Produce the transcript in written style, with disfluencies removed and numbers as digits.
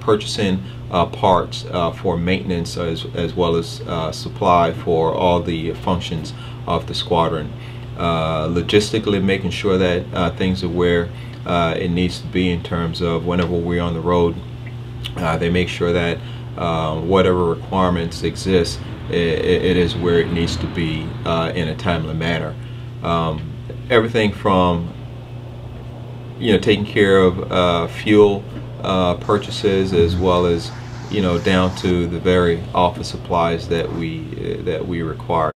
purchasing parts for maintenance as well as supply for all the functions of the squadron. Logistically, making sure that things are where it needs to be in terms of whenever we're on the road, they make sure that whatever requirements exist, it is where it needs to be in a timely manner. Everything from taking care of fuel purchases, as well as down to the very office supplies that we require.